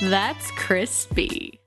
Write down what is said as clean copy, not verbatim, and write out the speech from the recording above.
That's crispy.